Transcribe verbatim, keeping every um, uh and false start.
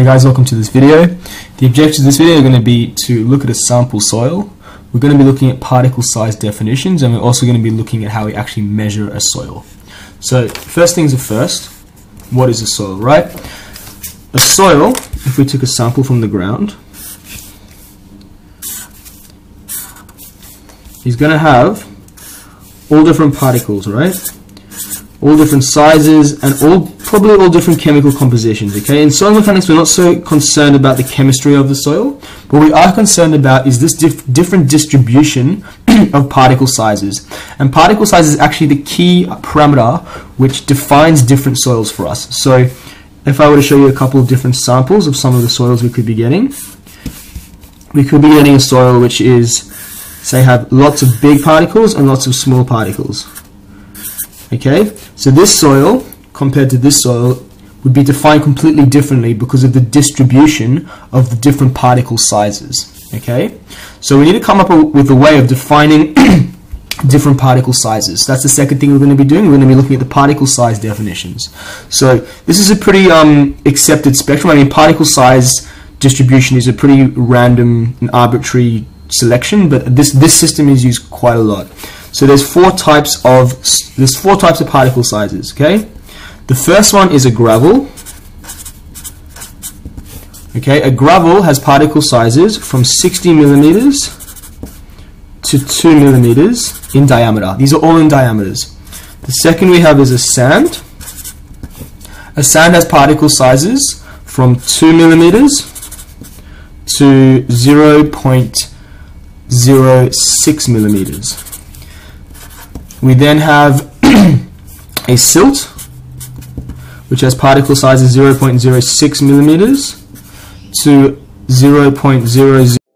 Hey guys, welcome to this video. The objectives of this video are going to be to look at a sample soil. We're going to be looking at particle size definitions, and we're also going to be looking at how we actually measure a soil. So first things are first, what is a soil, right? A soil, if we took a sample from the ground, is going to have all different particles, right? All different sizes and all probably all different chemical compositions, okay? In soil mechanics, we're not so concerned about the chemistry of the soil. What we are concerned about is this dif different distribution of particle sizes. And particle size is actually the key parameter which defines different soils for us. So if I were to show you a couple of different samples of some of the soils we could be getting, we could be getting a soil which is, say, have lots of big particles and lots of small particles. Okay, so this soil compared to this soil would be defined completely differently because of the distribution of the different particle sizes. Okay, so we need to come up with a way of defining different particle sizes. That's the second thing we're going to be doing. We're going to be looking at the particle size definitions. So this is a pretty um, accepted spectrum. I mean, particle size distribution is a pretty random and arbitrary selection, but this this system is used quite a lot. So there's four types of there's four types of particle sizes. Okay, the first one is a gravel. Okay, a gravel has particle sizes from sixty millimeters to two millimeters in diameter. These are all in diameters. The second we have is a sand. A sand has particle sizes from two millimeters to zero point zero six millimeters. We then have a silt, which has particle sizes zero point zero six millimeters to zero point zero zero.